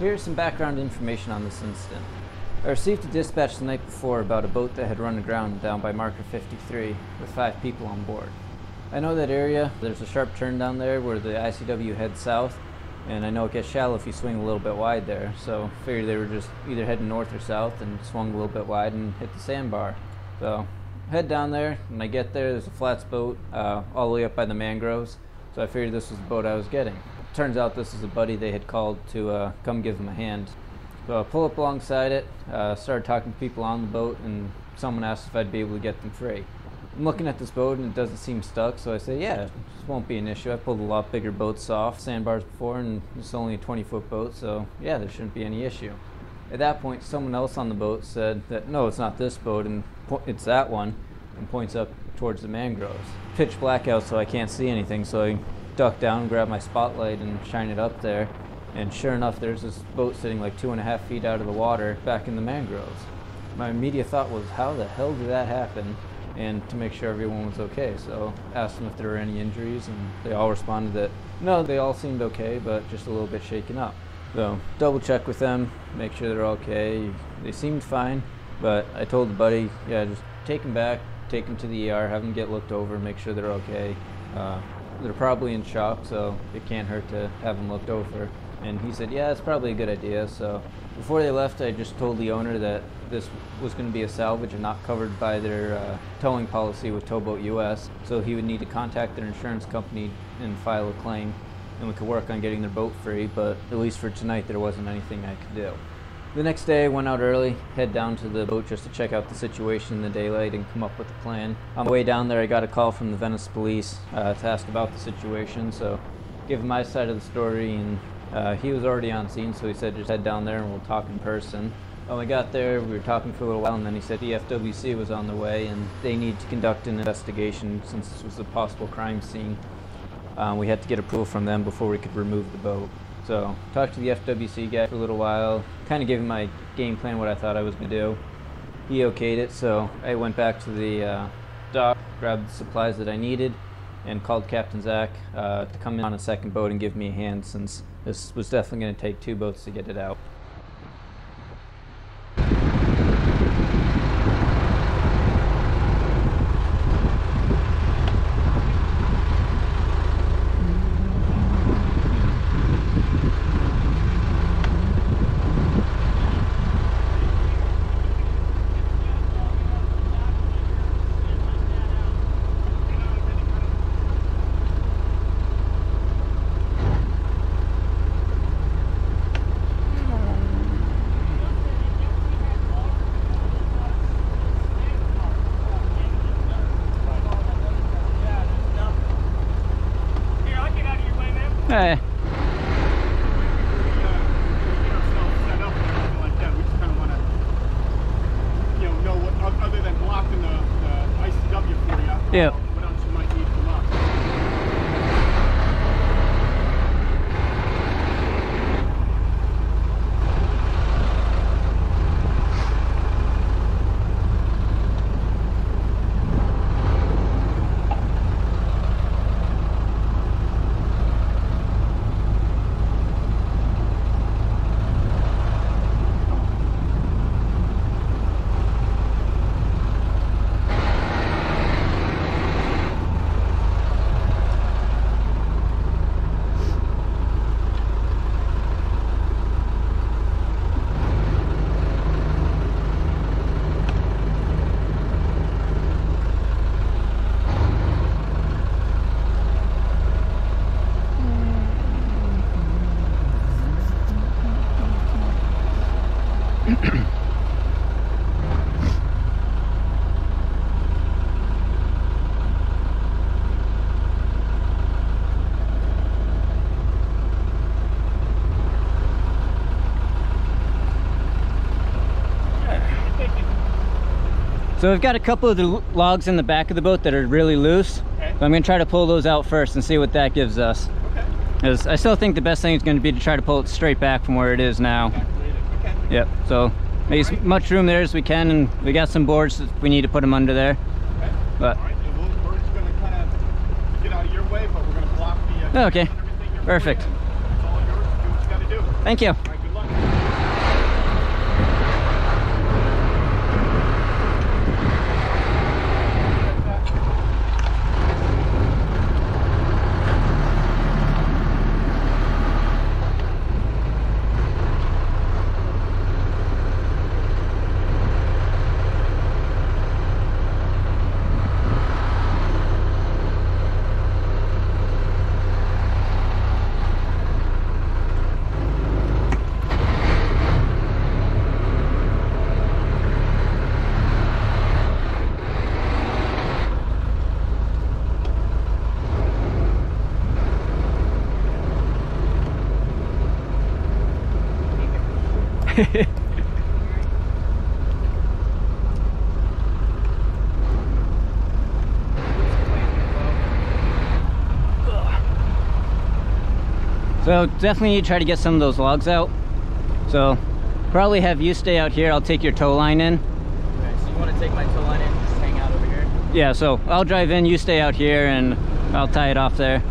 Here's some background information on this incident. I received a dispatch the night before about a boat that had run aground down by marker 53 with 5 people on board. I know that area, there's a sharp turn down there where the ICW heads south, and I know it gets shallow if you swing a little bit wide there, so I figured they were just either heading north or south and swung a little bit wide and hit the sandbar. So I head down there, and I get there, there's a flats boat all the way up by the mangroves, so I figured this was the boat I was getting. Turns out this is a buddy they had called to come give them a hand. So I pull up alongside it, started talking to people on the boat, and someone asked if I'd be able to get them free. I'm looking at this boat and it doesn't seem stuck, so I say, yeah, this won't be an issue. I pulled a lot bigger boats off sandbars before, and it's only a 20-foot boat, so yeah, there shouldn't be any issue. At that point, someone else on the boat said that, no, it's not this boat, and it's that one, and points up towards the mangroves. Pitch blackout, so I can't see anything, so I duck down, grab my spotlight, and shine it up there. And sure enough, there's this boat sitting like 2.5 feet out of the water back in the mangroves. My immediate thought was, how the hell did that happen? And to make sure everyone was okay, so asked them if there were any injuries, and they all responded that no, they all seemed okay, but just a little bit shaken up. So double check with them, make sure they're okay. They seemed fine, but I told the buddy, yeah, just take them back, take them to the ER, have them get looked over, make sure they're okay. They're probably in shock, so it can't hurt to have them looked over. And he said, yeah, it's probably a good idea. So before they left, I just told the owner that this was going to be a salvage and not covered by their towing policy with TowBoat US. So he would need to contact their insurance company and file a claim, and we could work on getting their boat free. But at least for tonight, there wasn't anything I could do. The next day, I went out early, head down to the boat just to check out the situation in the daylight and come up with a plan. On the way down there, I got a call from the Venice police to ask about the situation. So give him my side of the story, and he was already on scene, so he said just head down there and we'll talk in person. When we got there, we were talking for a little while, and then he said the FWC was on the way and they need to conduct an investigation since this was a possible crime scene. We had to get approval from them before we could remove the boat. So talked to the FWC guy for a little while, kind of gave him my game plan, what I thought I was going to do. He okayed it, so I went back to the dock, grabbed the supplies that I needed, and called Captain Zach to come in on a second boat and give me a hand, since this was definitely going to take 2 boats to get it out. Hey. Yeah. So we've got a couple of the logs in the back of the boat that are really loose. Okay. So I'm going to try to pull those out first and see what that gives us. Okay. Because I still think the best thing is going to be to try to pull it straight back from where it is now. Okay. Yep. So make as much room there as we can, and we got some boards that we need to put them under there. Okay. But all right. So we're just going to kind of get out of your way, but we're going to block the. Okay. Perfect. It's all yours. Do what you got to do. Thank you. All right, good luck. So definitely need to try to get some of those logs out. So probably have you stay out here. I'll take your tow line in. Okay, so you want to take my tow line in and just hang out over here? Yeah, so I'll drive in, you stay out here, and I'll tie it off there.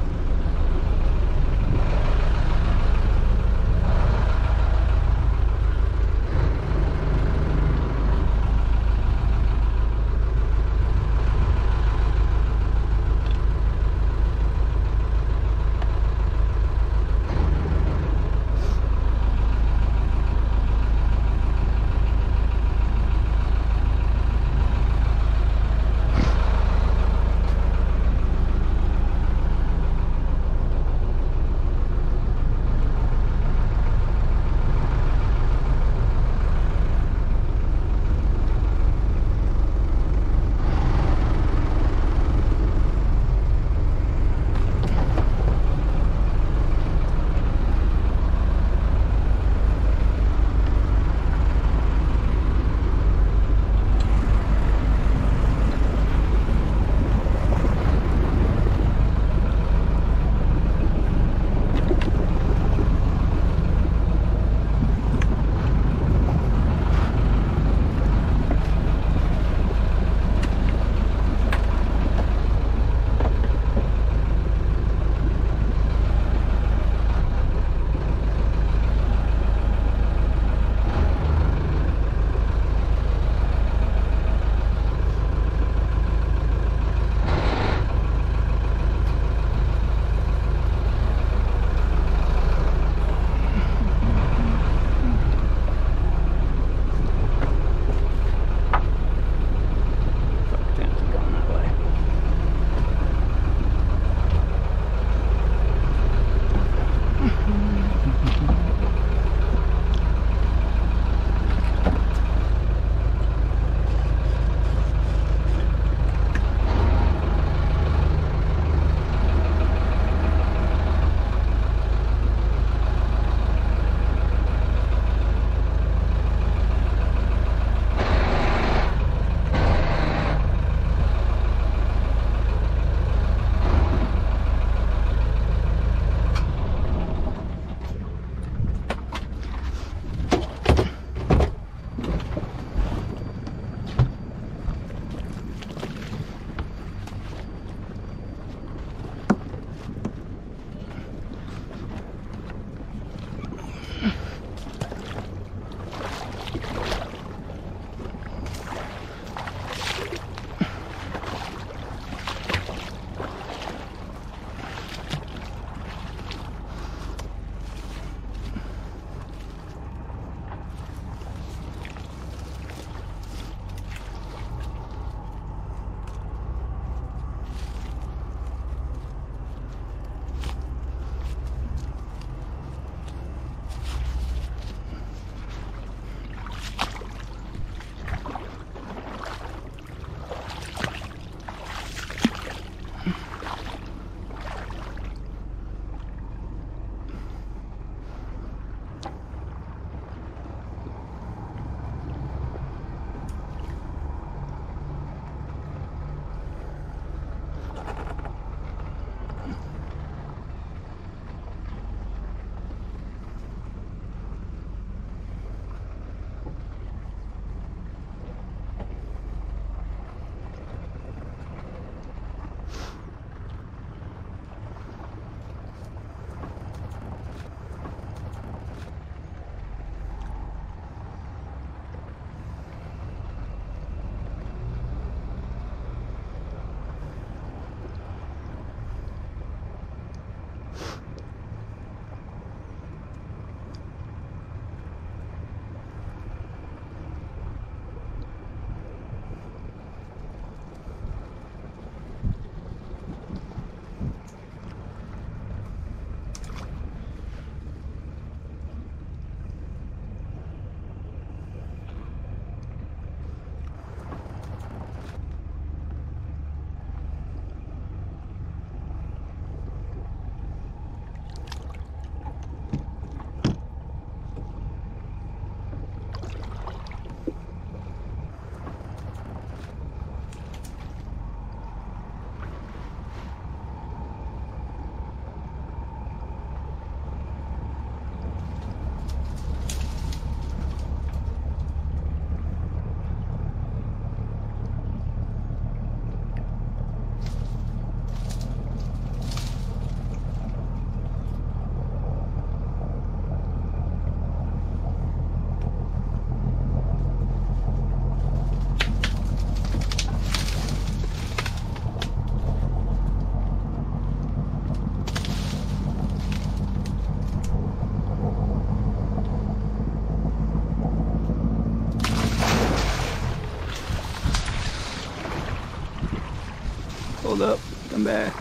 up, come back.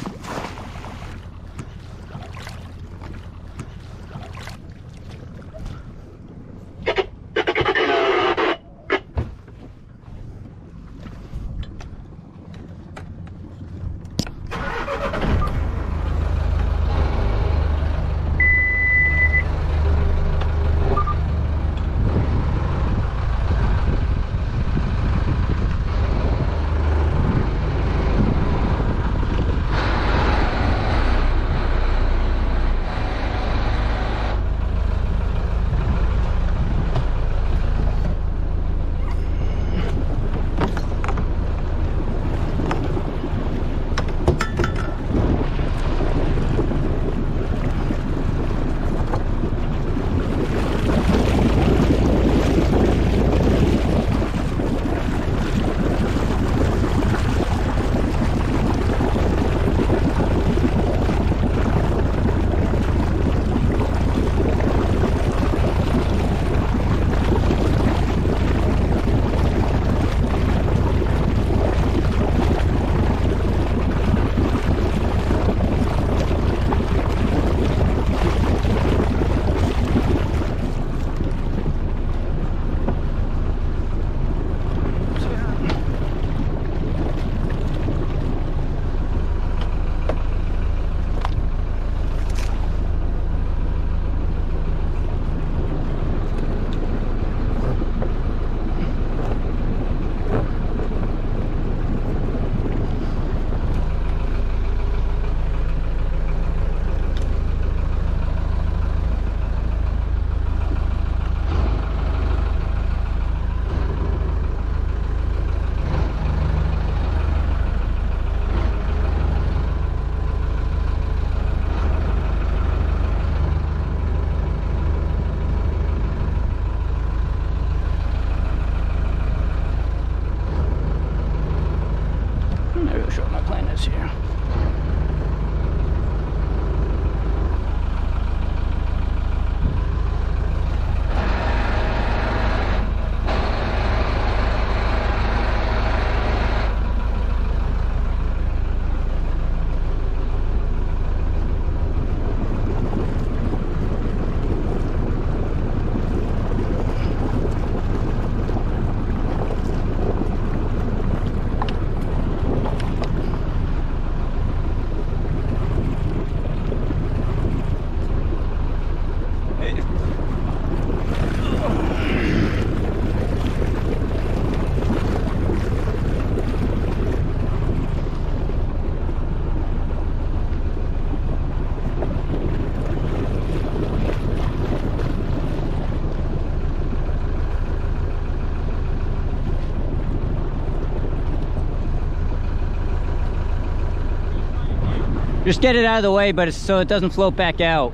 Just get it out of the way, but it's so it doesn't float back out.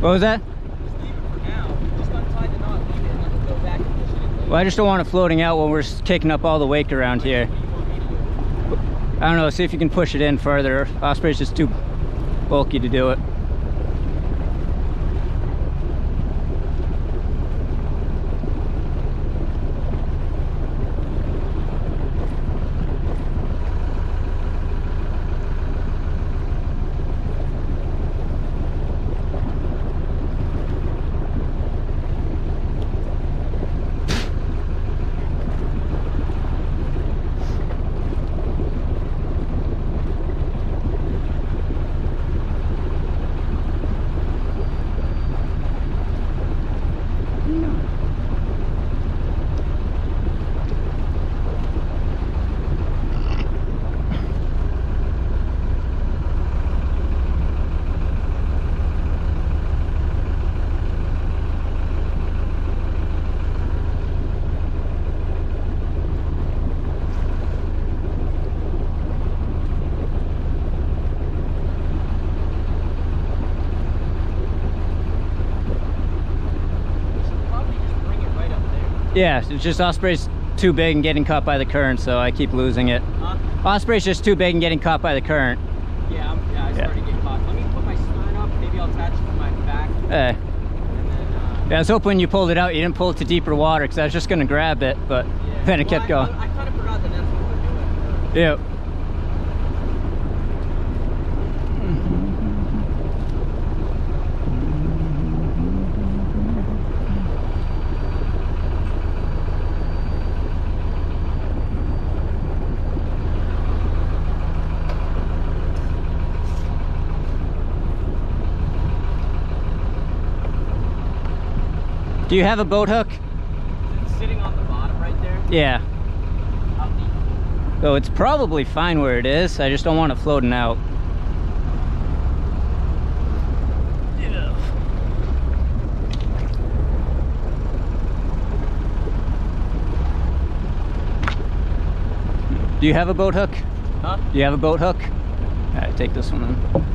What was that? Just leave it for now. Just untie the knot, leave it, and let it go back and push it in. Well, I just don't want it floating out when we're taking up all the wake around here. I don't know, see if you can push it in further. Osprey's just too bulky to do it. Yeah, it's just Osprey's too big and getting caught by the current, so I keep losing it. Huh? Osprey's just too big and getting caught by the current. Yeah, I started getting caught. Let me put my stern up, maybe I'll attach it to my back. Hey. And then, yeah, I was hoping you pulled it out. You didn't pull it to deeper water, because I was just going to grab it, but... Yeah. Then it kept going. I kind of forgot that that's what we're doing. Yep. Do you have a boat hook? It's sitting on the bottom right there. Yeah. So it's probably fine where it is. I just don't want it floating out. Yeah. Do you have a boat hook? Huh? Do you have a boat hook? All right, take this one then.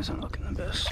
isn't looking the best.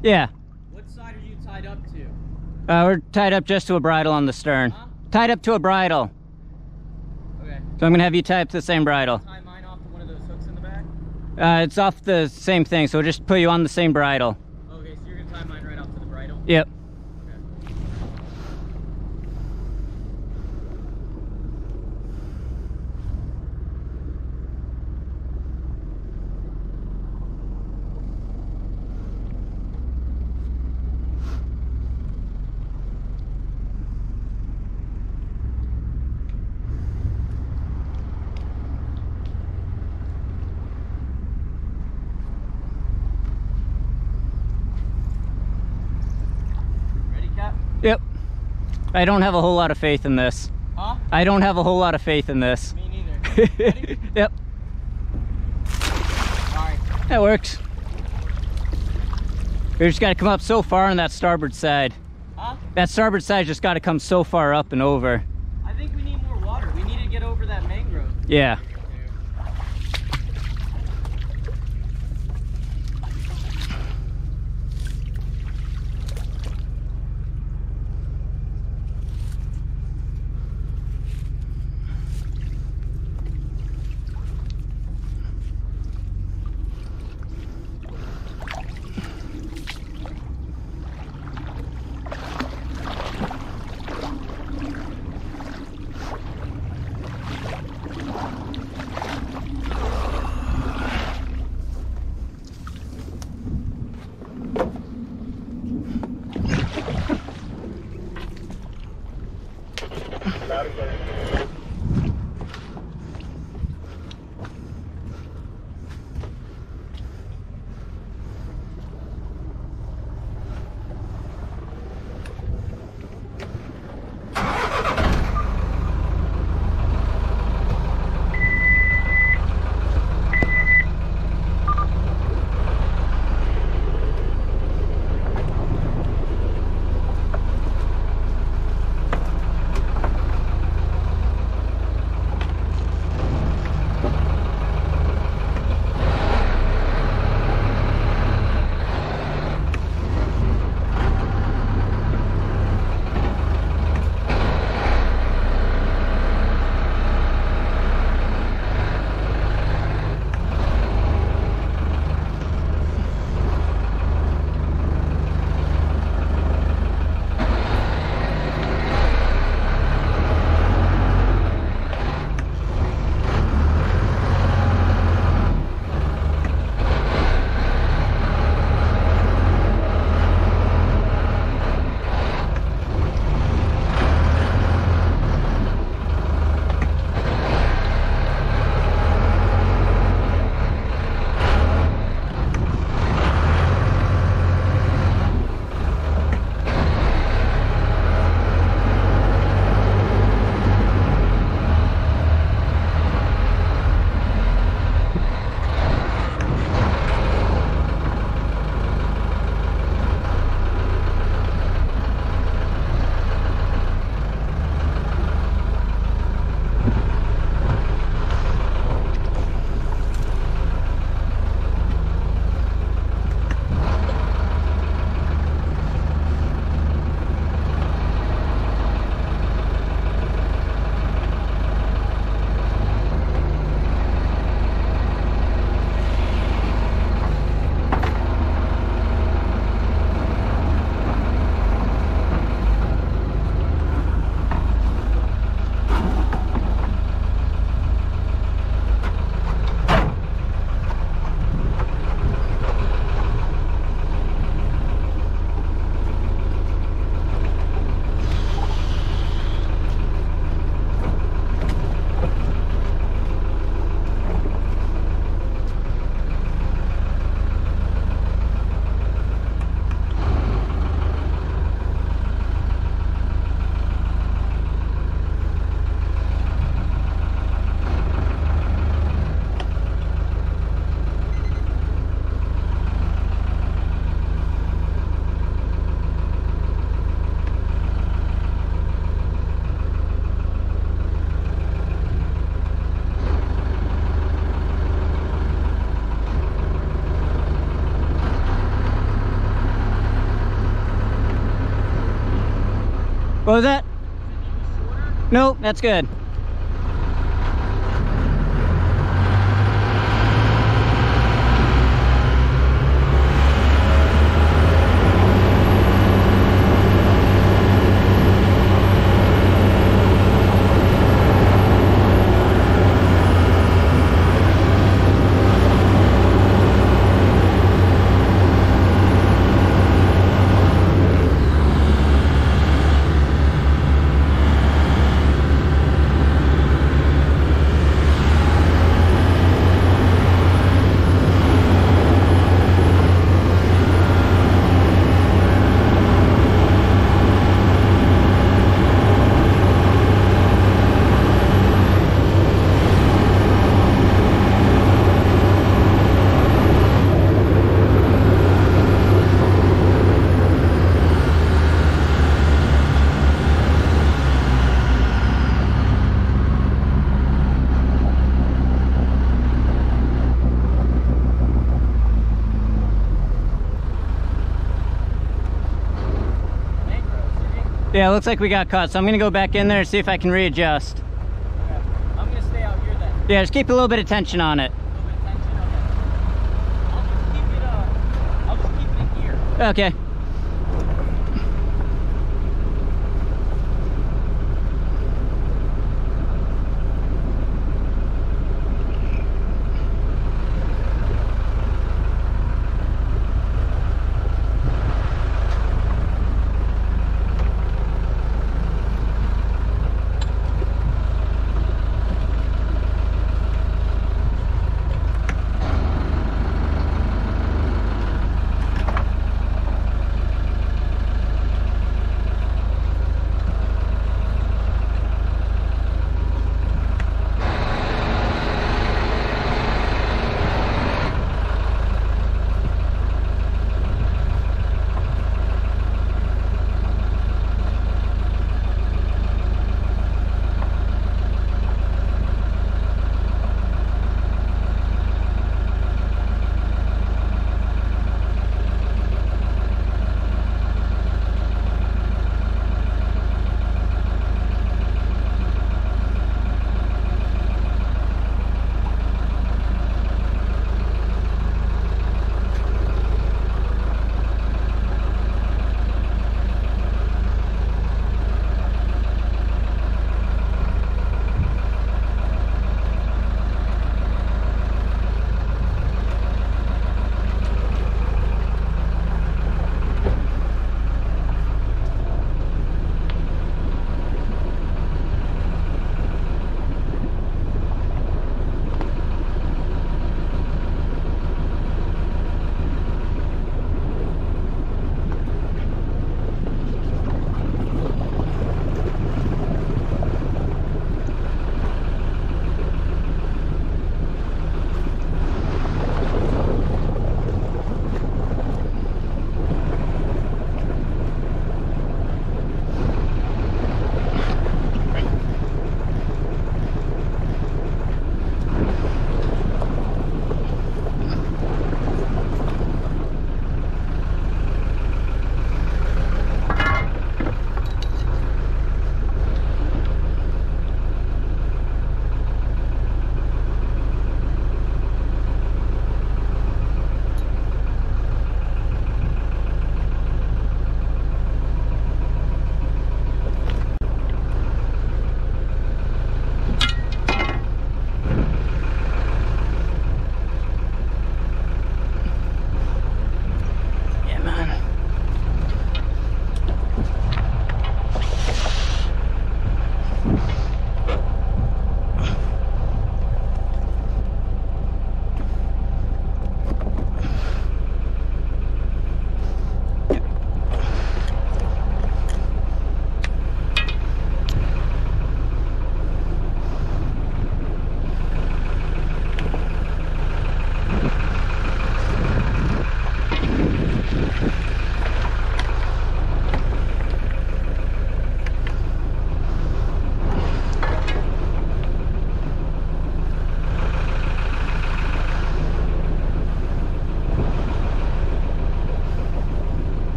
Yeah. What side are you tied up to? We're tied up just to a bridle on the stern. Huh? Tied up to a bridle. Okay. So I'm gonna have you tie up to the same bridle. Tie mine off to one of those hooks in the back? It's off the same thing, so we'll just put you on the same bridle. Okay, so you're gonna tie mine right off to the bridle? Yep. Yep. I don't have a whole lot of faith in this. Huh? I don't have a whole lot of faith in this. Me neither. Ready? Yep. Alright. That works. We just got to come up so far on that starboard side. Huh? That starboard side just got to come so far up and over. I think we need more water. We need to get over that mangrove. Yeah. What was that? Nope, that's good. Yeah, it looks like we got caught, so I'm gonna go back in there and see if I can readjust. Okay. I'm gonna stay out here then. Yeah, just keep a little bit of tension on it. A little bit of tension on it. I'll just keep it in here. Okay.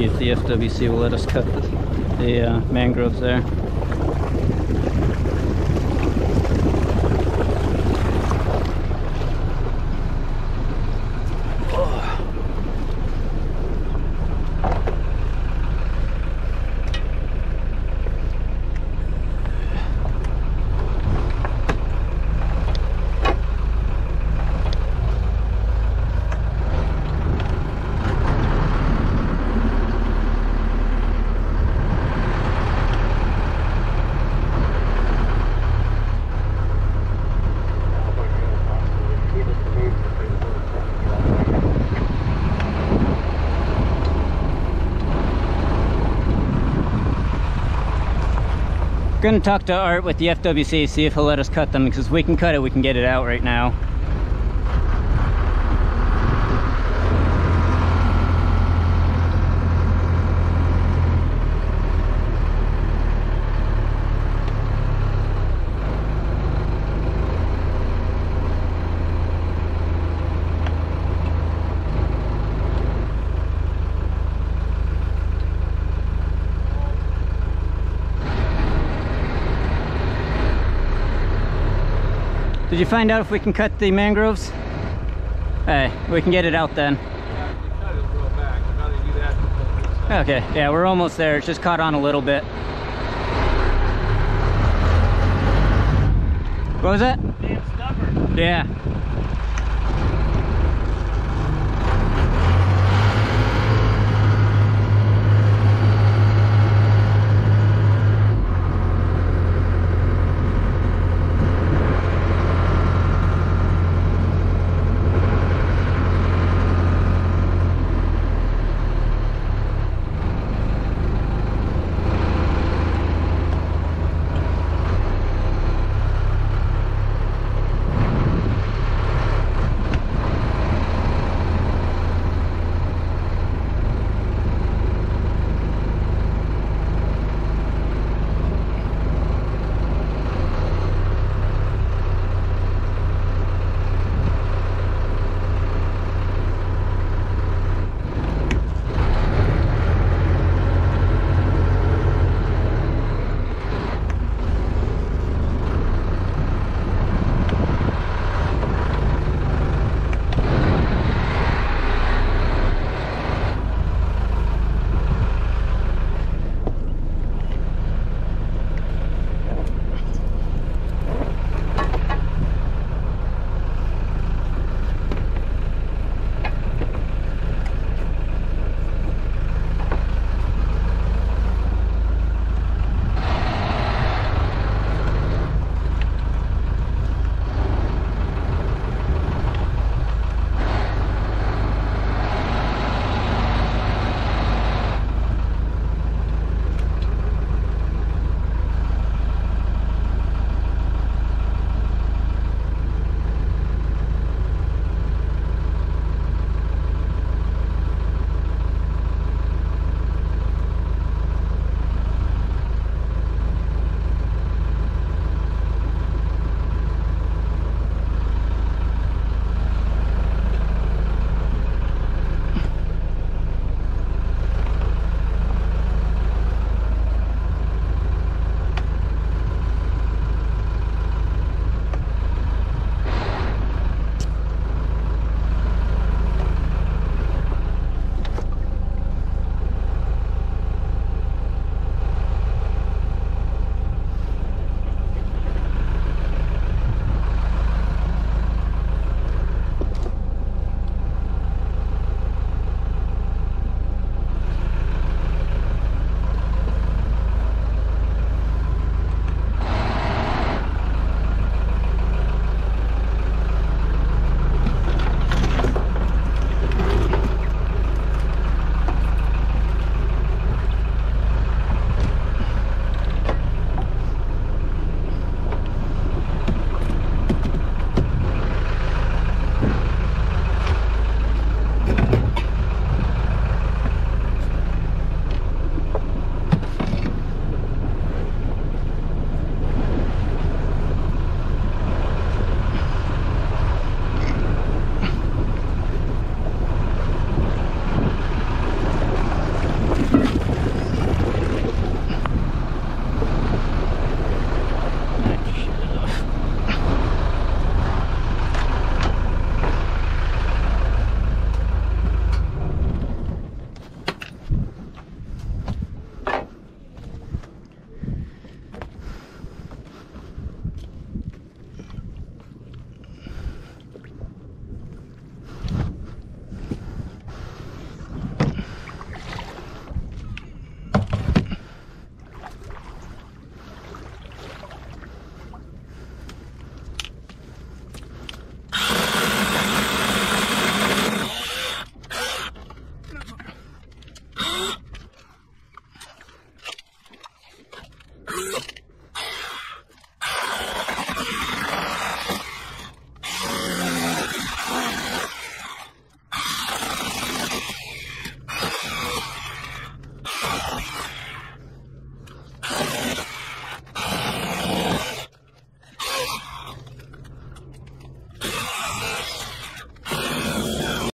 see if the FWC will let us cut the mangroves there. We're going to talk to Art with the FWC, see if he'll let us cut them, because if we can cut it, we can get it out right now. Did you find out if we can cut the mangroves? Hey, we can get it out then. Okay, yeah, we're almost there. It's just caught on a little bit. What was that? Damn stubborn. Yeah.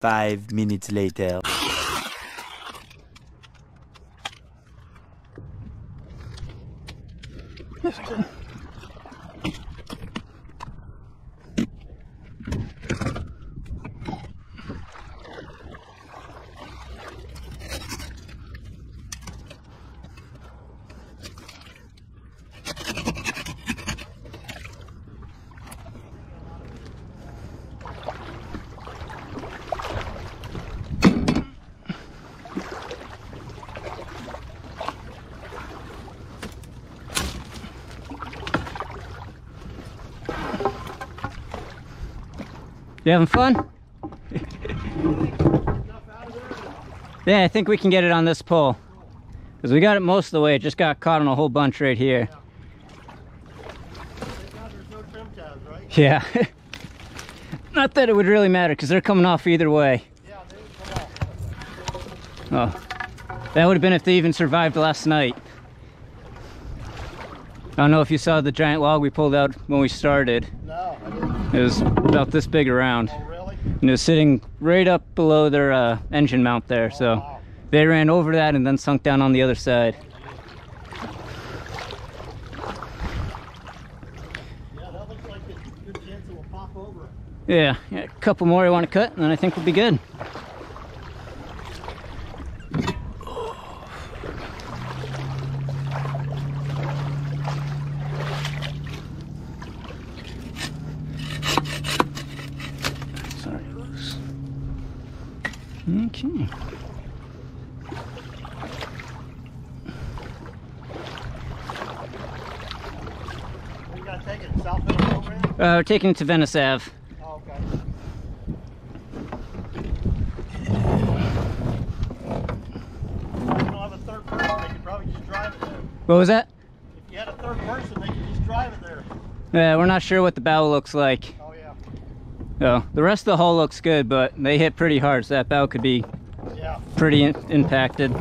5 minutes later. You having fun? Yeah, I think we can get it on this pole. Because we got it most of the way, it just got caught on a whole bunch right here. Yeah. Not that it would really matter, because they're coming off either way. Oh, that would have been if they even survived last night. I don't know if you saw the giant log we pulled out when we started. No, I didn't. It was about this big around. Oh, really? And it was sitting right up below their engine mount there. Oh, so wow. They ran over that and then sunk down on the other side. Yeah, that looks like a good chance it will pop over. Yeah, a couple more I want to cut and then I think we'll be good. Okay. We got to take it south of the program? We're taking it to Venice Ave. Oh, okay. If you don't have a third person, they could probably just drive it there. What was that? If you had a third person, they could just drive it there. Yeah, we're not sure what the bow looks like. So the rest of the hull looks good, but they hit pretty hard, so that bow could be pretty impacted.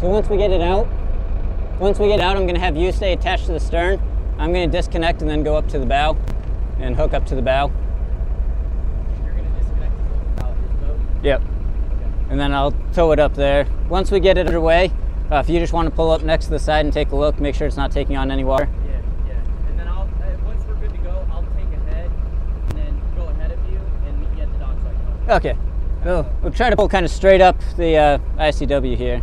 So once we get it out, I'm going to have you stay attached to the stern. I'm going to disconnect and then go up to the bow and hook up to the bow. You're going to disconnect the bow of this boat? Yep. Okay. And then I'll tow it up there. Once we get it underway, if you just want to pull up next to the side and take a look, make sure it's not taking on any water. Yeah, yeah. And then I'll, once we're good to go, I'll take ahead and then go ahead of you and meet you at the dock side. Okay. We'll try to pull kind of straight up the ICW here.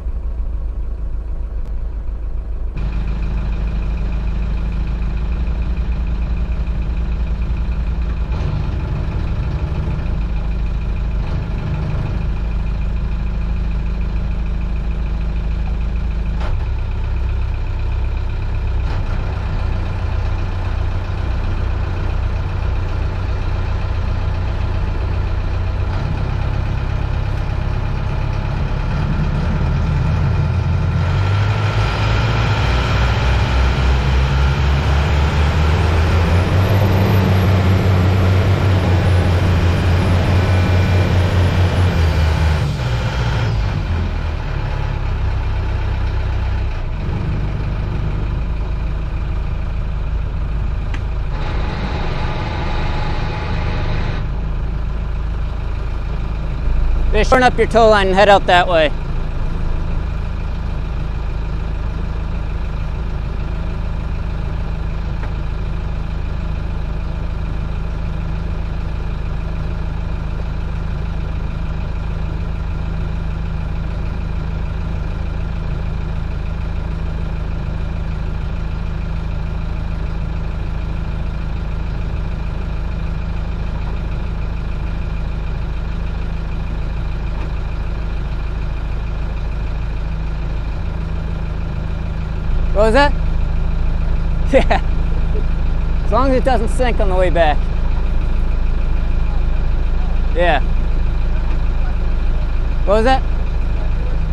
Turn up your tow line and head out that way. What was that? Yeah. As long as it doesn't sink on the way back. Yeah. What was that?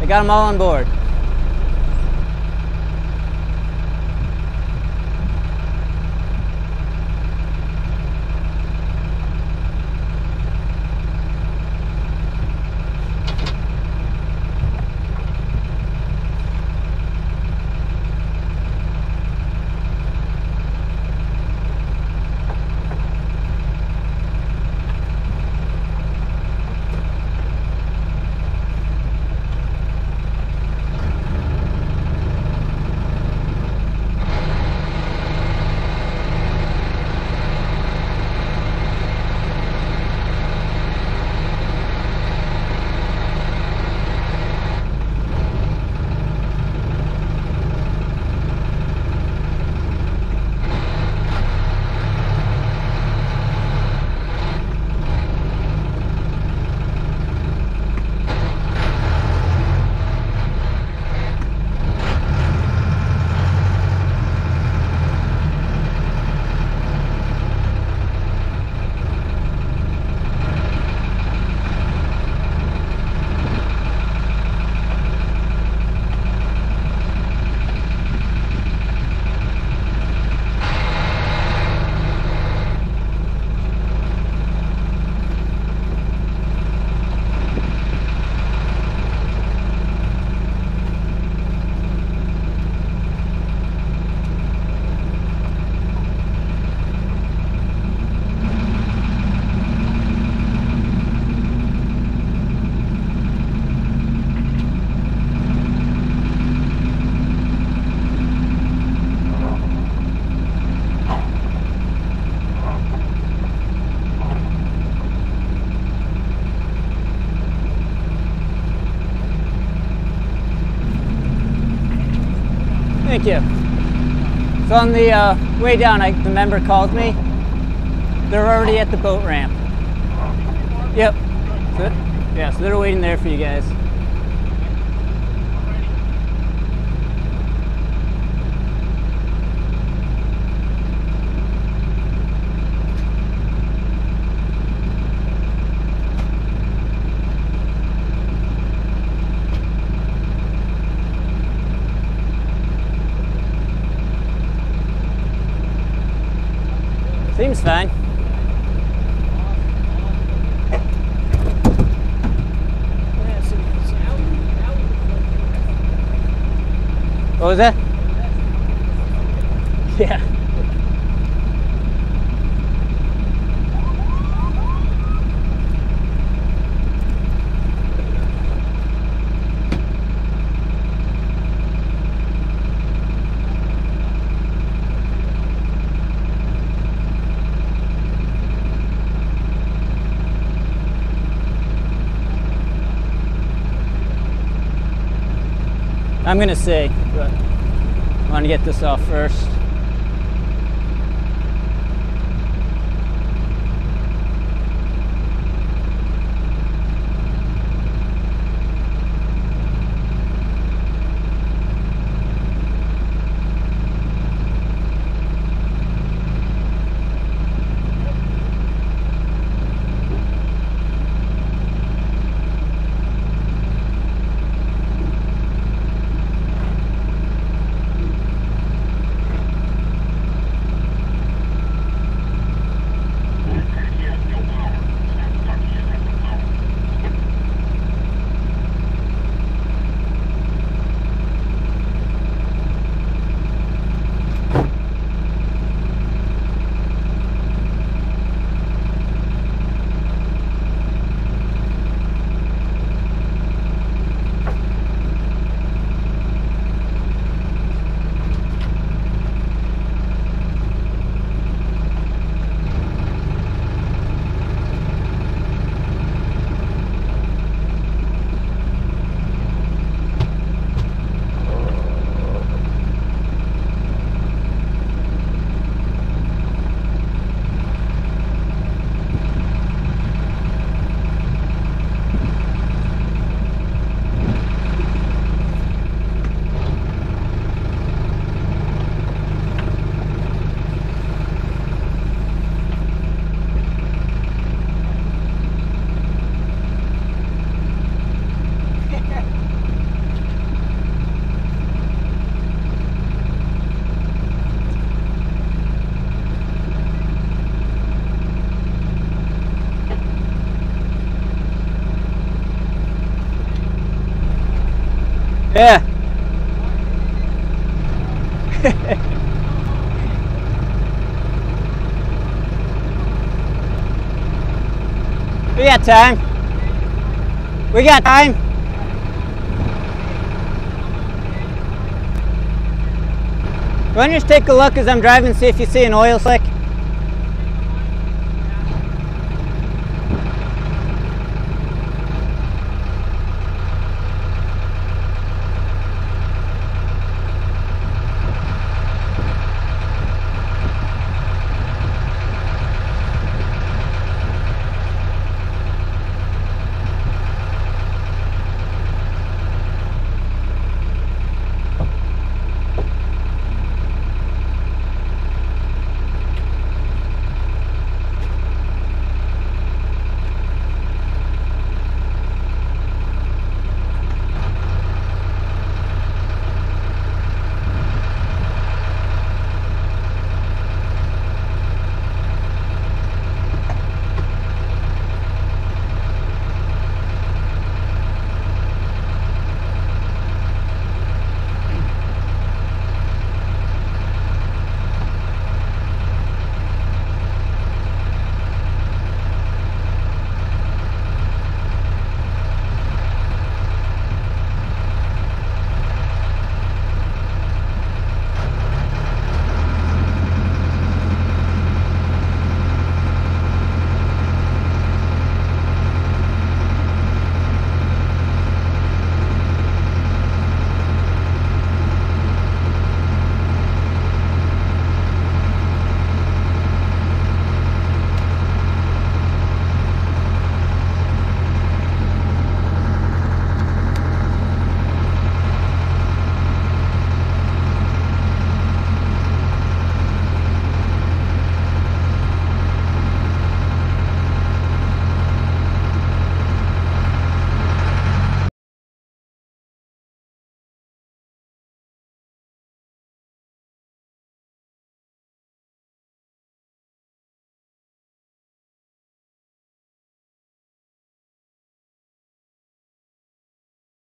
I got them all on board. Thank you. So on the way down, the member called me. They're already at the boat ramp. Yep. So, yeah, so they're waiting there for you guys. Seems fine. What was that? Yeah. I'm gonna see, but I want to get this off first. Yeah. We got time. We got time. Run, just take a look as I'm driving, see if you see an oil slick.